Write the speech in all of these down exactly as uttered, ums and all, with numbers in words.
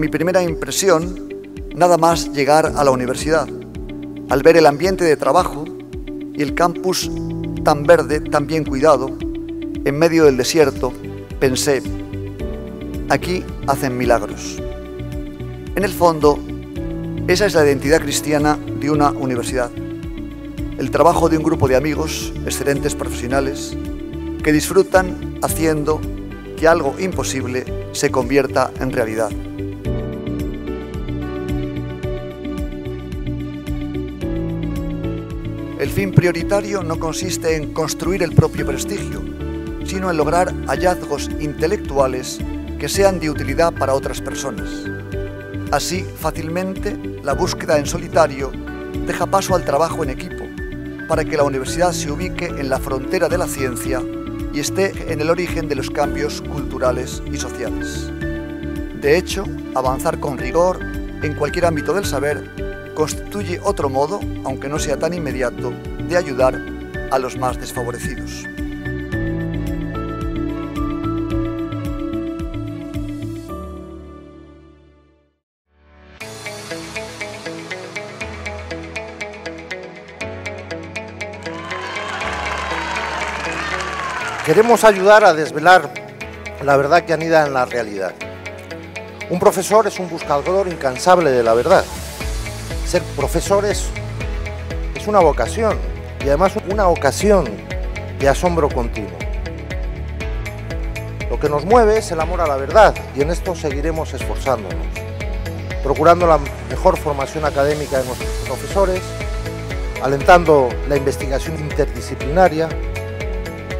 mi primera impresión nada más llegar a la universidad, al ver el ambiente de trabajo y el campus tan verde, tan bien cuidado, en medio del desierto, pensé, aquí hacen milagros. En el fondo, esa es la identidad cristiana de una universidad, el trabajo de un grupo de amigos, excelentes profesionales, que disfrutan haciendo que algo imposible se convierta en realidad. El fin prioritario no consiste en construir el propio prestigio, sino en lograr hallazgos intelectuales que sean de utilidad para otras personas. Así, fácilmente, la búsqueda en solitario deja paso al trabajo en equipo, para que la universidad se ubique en la frontera de la ciencia y esté en el origen de los cambios culturales y sociales. De hecho, avanzar con rigor en cualquier ámbito del saber constituye otro modo, aunque no sea tan inmediato, de ayudar a los más desfavorecidos. Queremos ayudar a desvelar la verdad que anida en la realidad. Un profesor es un buscador incansable de la verdad. Ser profesor es, es una vocación y además una ocasión de asombro continuo. Lo que nos mueve es el amor a la verdad y en esto seguiremos esforzándonos, procurando la mejor formación académica de nuestros profesores, alentando la investigación interdisciplinaria,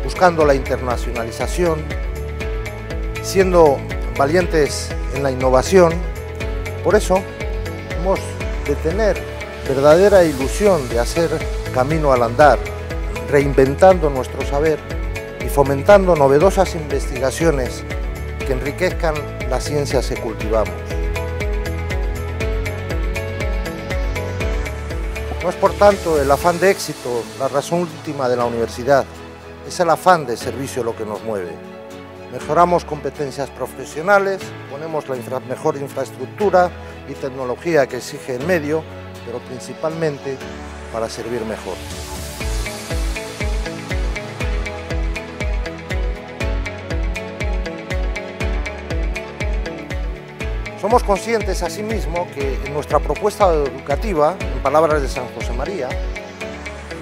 buscando la internacionalización, siendo valientes en la innovación. Por eso hemos de tener verdadera ilusión de hacer camino al andar, reinventando nuestro saber y fomentando novedosas investigaciones que enriquezcan las ciencias que cultivamos. No es por tanto el afán de éxito la razón última de la universidad, es el afán de servicio lo que nos mueve. Mejoramos competencias profesionales, ponemos la infra- mejor infraestructura y tecnología que exige el medio, pero principalmente para servir mejor. Somos conscientes asimismo que en nuestra propuesta educativa, en palabras de San José María,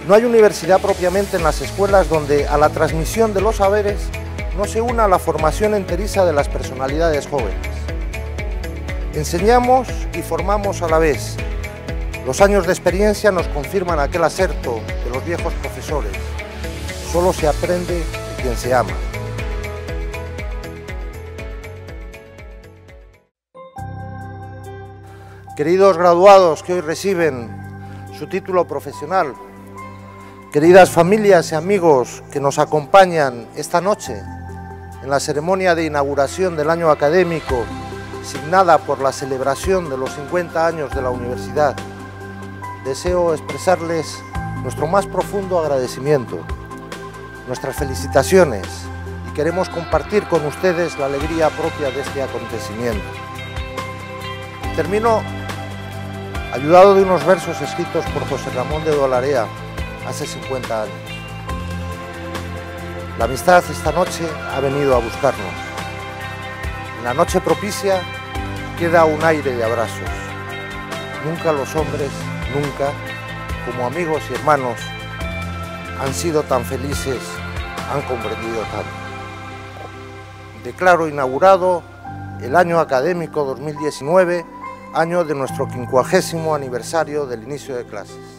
no hay universidad propiamente en las escuelas donde a la transmisión de los saberes no se una la formación enteriza de las personalidades jóvenes. Enseñamos y formamos a la vez. Los años de experiencia nos confirman aquel acerto de los viejos profesores. Solo se aprende de quien se ama. Queridos graduados que hoy reciben su título profesional, queridas familias y amigos que nos acompañan esta noche, en la ceremonia de inauguración del año académico signada por la celebración de los cincuenta años de la universidad, deseo expresarles nuestro más profundo agradecimiento, nuestras felicitaciones y queremos compartir con ustedes la alegría propia de este acontecimiento. Termino ayudado de unos versos escritos por José Ramón de Dolarea hace cincuenta años. La amistad esta noche ha venido a buscarnos. En la noche propicia queda un aire de abrazos. Nunca los hombres, nunca, como amigos y hermanos, han sido tan felices, han comprendido tanto. Declaro inaugurado el año académico dos mil diecinueve, año de nuestro quincuagésimo aniversario del inicio de clases.